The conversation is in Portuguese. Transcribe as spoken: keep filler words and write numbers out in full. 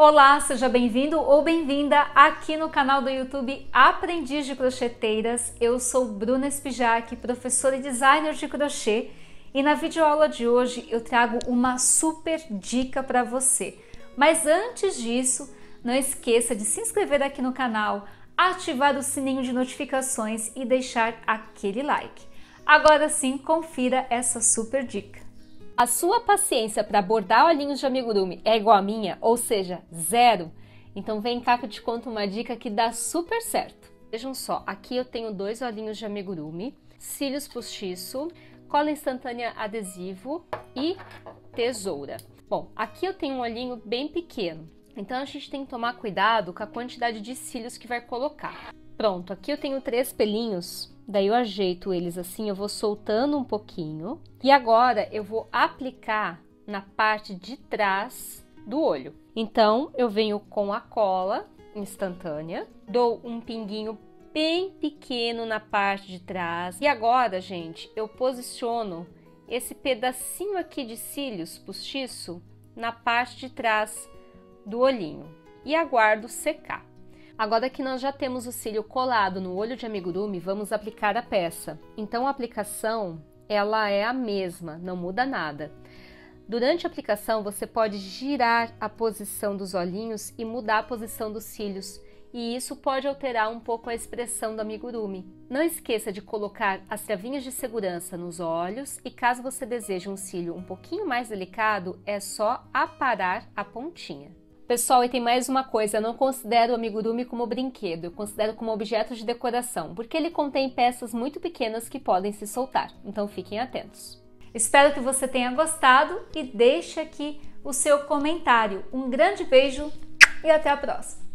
Olá, seja bem-vindo ou bem-vinda aqui no canal do YouTube Aprendiz de Crocheteiras. Eu sou Bruna Szpisjak, professora e designer de crochê, e na videoaula de hoje eu trago uma super dica para você. Mas antes disso, não esqueça de se inscrever aqui no canal, ativar o sininho de notificações e deixar aquele like. Agora sim, confira essa super dica. A sua paciência para bordar olhinhos de amigurumi é igual a minha, ou seja, zero? Então vem cá que eu te conto uma dica que dá super certo. Vejam só, aqui eu tenho dois olhinhos de amigurumi, cílios postiço, cola instantânea adesivo e tesoura. Bom, aqui eu tenho um olhinho bem pequeno, então a gente tem que tomar cuidado com a quantidade de cílios que vai colocar. Pronto, aqui eu tenho três pelinhos, daí eu ajeito eles assim, eu vou soltando um pouquinho. E agora eu vou aplicar na parte de trás do olho. Então eu venho com a cola instantânea, dou um pinguinho bem pequeno na parte de trás. E agora, gente, eu posiciono esse pedacinho aqui de cílios postiço na parte de trás do olhinho e aguardo secar. Agora que nós já temos o cílio colado no olho de amigurumi, vamos aplicar a peça. Então a aplicação, ela é a mesma, não muda nada. Durante a aplicação, você pode girar a posição dos olhinhos e mudar a posição dos cílios. E isso pode alterar um pouco a expressão do amigurumi. Não esqueça de colocar as travinhas de segurança nos olhos e caso você deseje um cílio um pouquinho mais delicado, é só aparar a pontinha. Pessoal, e tem mais uma coisa, eu não considero o amigurumi como brinquedo, eu considero como objeto de decoração, porque ele contém peças muito pequenas que podem se soltar, então fiquem atentos. Espero que você tenha gostado e deixe aqui o seu comentário. Um grande beijo e até a próxima!